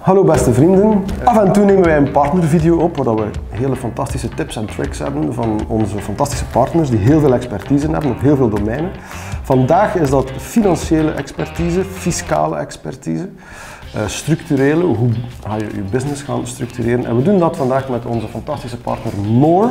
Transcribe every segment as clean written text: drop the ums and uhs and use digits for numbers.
Hallo beste vrienden, af en toe nemen wij een partnervideo op waar we hele fantastische tips en tricks hebben van onze fantastische partners die heel veel expertise hebben op heel veel domeinen. Vandaag is dat financiële expertise, fiscale expertise, structurele, hoe ga je je business gaan structureren. En we doen dat vandaag met onze fantastische partner Moore.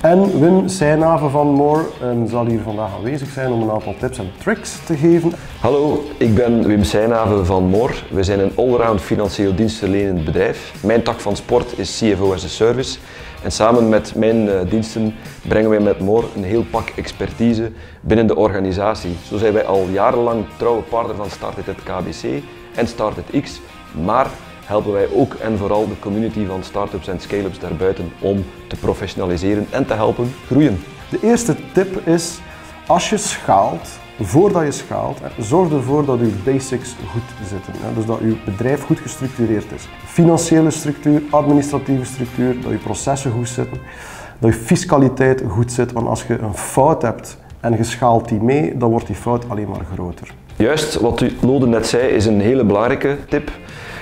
En Wim Seynaeve van Moore zal hier vandaag aanwezig zijn om een aantal tips en tricks te geven. Hallo, ik ben Wim Seynaeve van Moore. We zijn een allround financieel dienstverlenend bedrijf. Mijn tak van sport is CFO as a Service. En samen met mijn diensten brengen wij met Moore een heel pak expertise binnen de organisatie. Zo zijn wij al jarenlang trouwe partner van Start It @KBC en Start It X. Maar helpen wij ook en vooral de community van startups en scale-ups daarbuiten om te professionaliseren en te helpen groeien. De eerste tip is, als je schaalt, voordat je schaalt, zorg ervoor dat je basics goed zitten. Dus dat je bedrijf goed gestructureerd is. Financiële structuur, administratieve structuur, dat je processen goed zitten, dat je fiscaliteit goed zit, want als je een fout hebt en je schaalt die mee, dan wordt die fout alleen maar groter. Juist, wat Lode net zei is een hele belangrijke tip.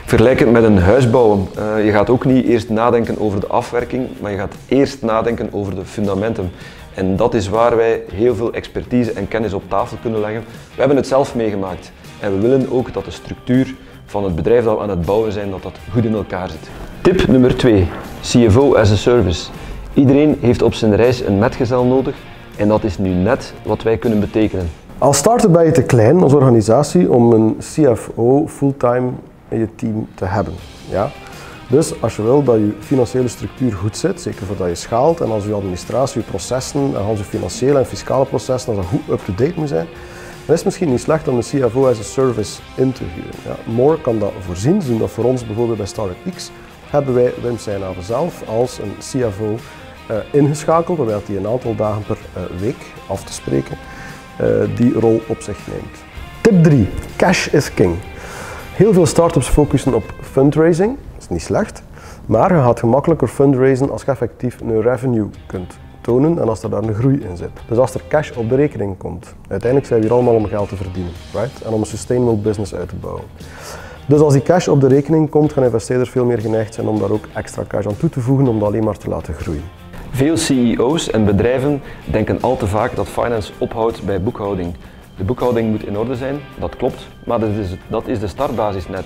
Vergelijkend met een huis bouwen. Je gaat ook niet eerst nadenken over de afwerking, maar je gaat eerst nadenken over de fundamenten. En dat is waar wij heel veel expertise en kennis op tafel kunnen leggen. We hebben het zelf meegemaakt en we willen ook dat de structuur van het bedrijf dat we aan het bouwen zijn, dat dat goed in elkaar zit. Tip nummer 2. CFO as a Service. Iedereen heeft op zijn reis een metgezel nodig en dat is nu net wat wij kunnen betekenen. Als starter ben je te klein als organisatie om een CFO fulltime in je team te hebben. Ja? Dus als je wil dat je financiële structuur goed zit, zeker voordat je schaalt, en als je administratie, je processen, en als je financiële en fiscale processen, als dat goed up-to-date moet zijn, dan is het misschien niet slecht om een CFO as a Service in te huren. Ja? Moore kan dat voorzien, ze doen dat voor ons bijvoorbeeld bij Start It X, hebben wij Wim Seynaeve zelf als een CFO ingeschakeld, waarbij hij een aantal dagen per week af te spreken die rol op zich neemt. Tip 3. Cash is king. Heel veel startups focussen op fundraising, dat is niet slecht, maar je gaat gemakkelijker fundraisen als je effectief een revenue kunt tonen en als er daar een groei in zit. Dus als er cash op de rekening komt, uiteindelijk zijn we hier allemaal om geld te verdienen, right? En om een sustainable business uit te bouwen. Dus als die cash op de rekening komt, gaan investeerders veel meer geneigd zijn om daar ook extra cash aan toe te voegen om dat alleen maar te laten groeien. Veel CEO's en bedrijven denken al te vaak dat finance ophoudt bij boekhouding. De boekhouding moet in orde zijn, dat klopt, maar dat is de startbasis net.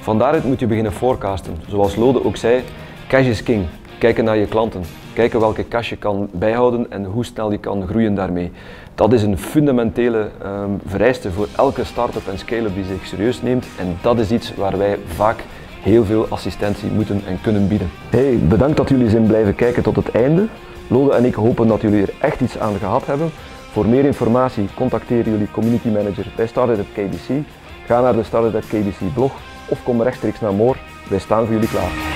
Van daaruit moet je beginnen forecasten. Zoals Lode ook zei, cash is king. Kijken naar je klanten, kijken welke cash je kan bijhouden en hoe snel je kan groeien daarmee. Dat is een fundamentele vereiste voor elke start-up en scale-up die zich serieus neemt en dat is iets waar wij vaak heel veel assistentie moeten en kunnen bieden. Hey, bedankt dat jullie zijn blijven kijken tot het einde. Lode en ik hopen dat jullie er echt iets aan gehad hebben. Voor meer informatie contacteer jullie community manager bij Start It @KBC. Ga naar de Start It @KBC blog of kom rechtstreeks naar Moore. Wij staan voor jullie klaar.